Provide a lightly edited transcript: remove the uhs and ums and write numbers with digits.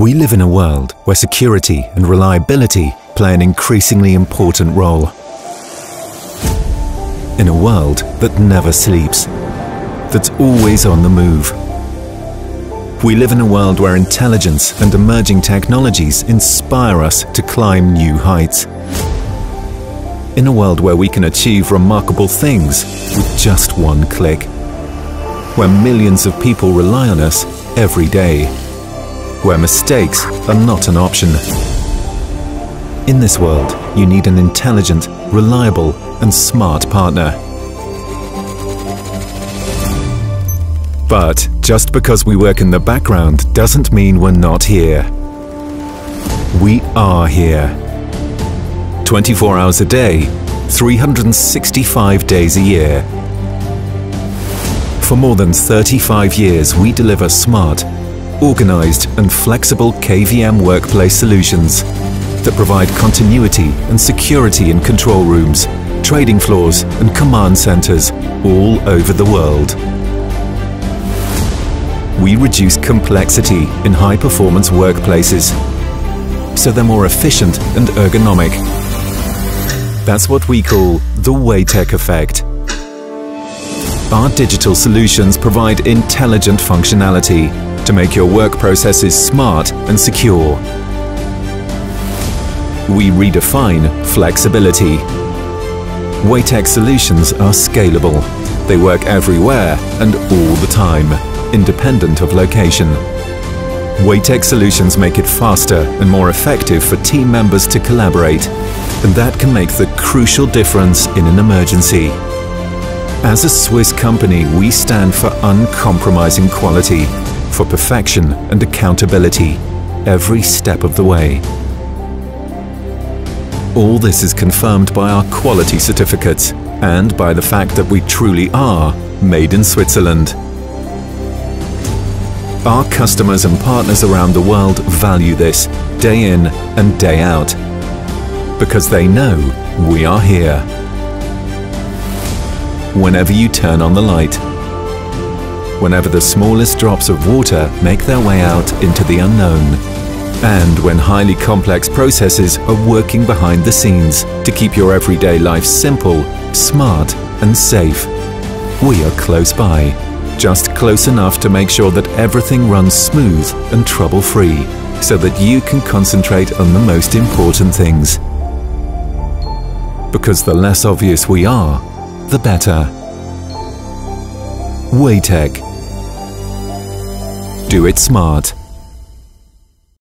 We live in a world where security and reliability play an increasingly important role. In a world that never sleeps, that's always on the move. We live in a world where intelligence and emerging technologies inspire us to climb new heights. In a world where we can achieve remarkable things with just one click. Where millions of people rely on us every day. Where mistakes are not an option. In this world, you need an intelligent, reliable, and smart partner. But just because we work in the background doesn't mean we're not here. We are here. 24 hours a day, 365 days a year. For more than 35 years, we deliver smart, organized and flexible KVM workplace solutions that provide continuity and security in control rooms, trading floors and command centers all over the world. We reduce complexity in high-performance workplaces so they're more efficient and ergonomic. That's what we call the WEYTEC effect. Our digital solutions provide intelligent functionality to make your work processes smart and secure. We redefine flexibility. WEYTEC solutions are scalable. They work everywhere and all the time, independent of location. WEYTEC solutions make it faster and more effective for team members to collaborate, and that can make the crucial difference in an emergency. As a Swiss company, we stand for uncompromising quality, for perfection and accountability every step of the way. All this is confirmed by our quality certificates and by the fact that we truly are made in Switzerland. Our customers and partners around the world value this day in and day out because they know we are here. Whenever you turn on the light, whenever the smallest drops of water make their way out into the unknown, and when highly complex processes are working behind the scenes to keep your everyday life simple, smart and safe. We are close by, just close enough to make sure that everything runs smooth and trouble-free, so that you can concentrate on the most important things. Because the less obvious we are, the better. WEYTEC. Do it smart.